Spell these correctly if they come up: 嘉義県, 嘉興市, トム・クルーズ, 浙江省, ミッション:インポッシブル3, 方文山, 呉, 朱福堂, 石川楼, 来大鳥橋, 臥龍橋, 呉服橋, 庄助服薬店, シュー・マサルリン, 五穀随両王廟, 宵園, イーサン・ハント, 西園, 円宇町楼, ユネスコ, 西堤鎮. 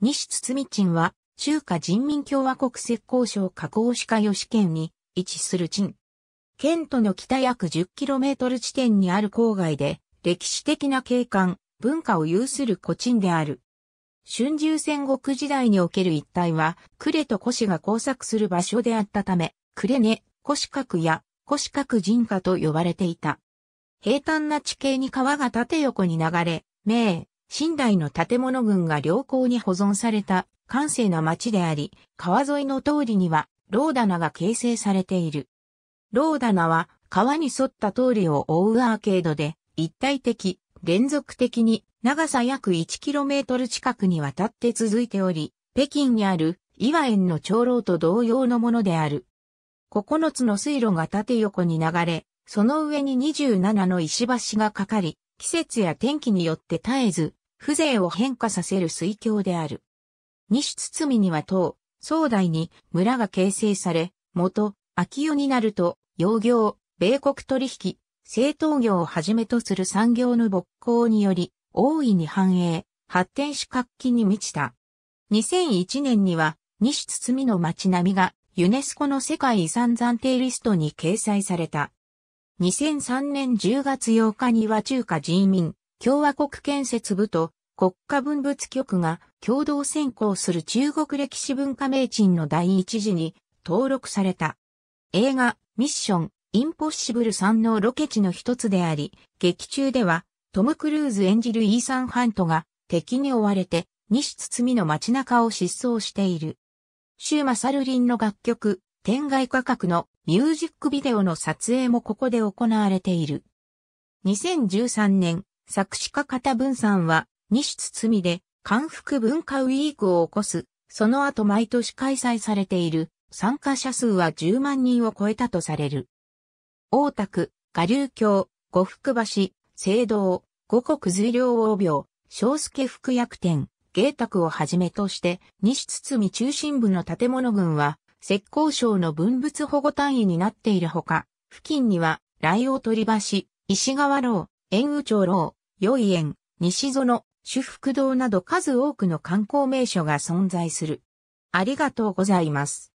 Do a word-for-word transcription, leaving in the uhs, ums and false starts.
西堤鎮は、中華人民共和国浙江省嘉興市嘉義県に位置する鎮。県都の北約 じゅっキロメートル 地点にある郊外で、歴史的な景観、文化を有する古鎮である。春秋戦国時代における一帯は、呉と古氏が交錯する場所であったため、呉根、古氏郭や古氏郭人家と呼ばれていた。平坦な地形に川が縦横に流れ、明、清代の建物群が良好に保存された閑静な町であり、川沿いの通りには、楼棚が形成されている。楼棚は、川に沿った通りを覆うアーケードで、一体的、連続的に、長さ約 いちキロメートル 近くにわたって続いており、北京にある、岩園の長楼と同様のものである。ここのつの水路が縦横に流れ、その上ににじゅうななの石橋がかかり、季節や天気によって絶えず、風情を変化させる水郷である。西堤には唐、宋代に村が形成され、元、秋代になると、洋業、米国取引、製陶業をはじめとする産業の勃興により、大いに繁栄、発展し活気に満ちた。にせんいちねんには、西堤の町並みが、ユネスコの世界遺産暫定リストに掲載された。にせんさんねんじゅうがつようかには中華人民共和国建設部と国家文物局が共同選考する中国歴史文化名鎮の第一次に登録された。映画ミッションインポッシブルさんのロケ地の一つであり、劇中ではトム・クルーズ演じるイーサン・ハントが敵に追われて西堤の街中を疾走している。シュー・マサルリンの楽曲、天外価格のミュージックビデオの撮影もここで行われている。にせんじゅうさんねん、作詞家方文さんは、西堤で、漢服文化ウィークを起こす、その後毎年開催されている、参加者数はじゅうまんにんを超えたとされる。大田区、臥龍橋、呉服橋、青銅、五穀随両王廟、庄助服薬店。芸宅をはじめとして、西堤中心部の建物群は、浙江省の文物保護単位になっているほか、付近には、来大鳥橋、石川楼、円宇町楼、宵園、西園、朱福堂など数多くの観光名所が存在する。ありがとうございます。